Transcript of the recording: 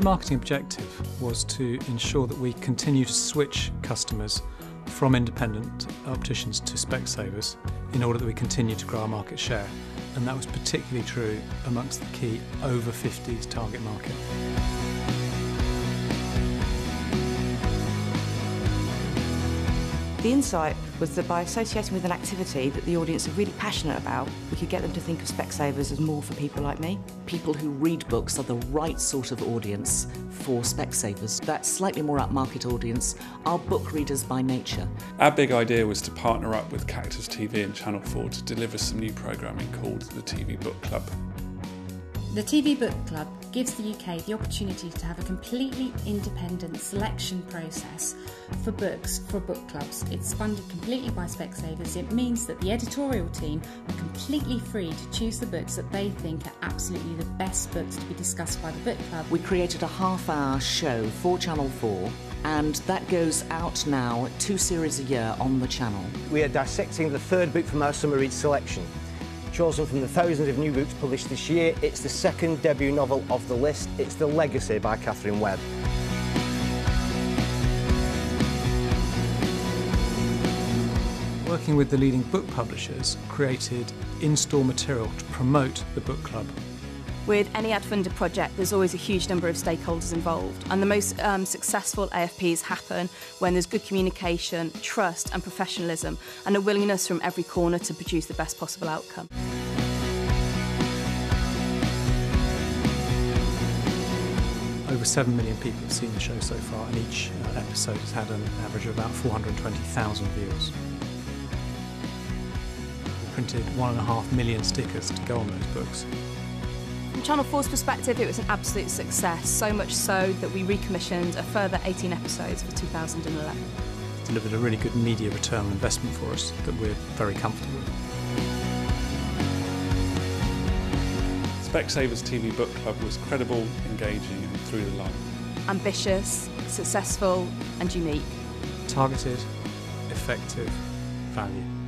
key marketing objective was to ensure that we continue to switch customers from independent opticians to Specsavers in order that we continue to grow our market share. And that was particularly true amongst the key over 50s target market. The insight was that by associating with an activity that the audience are really passionate about, we could get them to think of Specsavers as more for people like me. People who read books are the right sort of audience for Specsavers. That slightly more upmarket audience are book readers by nature. Our big idea was to partner up with Cactus TV and Channel 4 to deliver some new programming called the TV Book Club. The TV Book Club gives the UK the opportunity to have a completely independent selection process for books for book clubs. It's funded completely by Specsavers. It means that the editorial team are completely free to choose the books that they think are absolutely the best books to be discussed by the book club. We created a half-hour show for Channel 4 and that goes out now, 2 series a year on the channel. We are dissecting the 3rd book from our summer read selection. Chosen from the thousands of new books published this year, it's the 2nd debut novel of the list. It's The Legacy by Catherine Webb. Working with the leading book publishers created in-store material to promote the book club. With any ad-funded project, there's always a huge number of stakeholders involved, and the most successful AFPs happen when there's good communication, trust and professionalism, and a willingness from every corner to produce the best possible outcome. Over 7 million people have seen the show so far, and each episode has had an average of about 420,000 viewers. We printed 1.5 million stickers to go on those books. From Channel 4's perspective, it was an absolute success, so much so that we recommissioned a further 18 episodes for 2011. It delivered a really good media return on investment for us that we're very comfortable with. Specsavers TV Book Club was credible, engaging and through the line. Ambitious, successful and unique. Targeted, effective, value.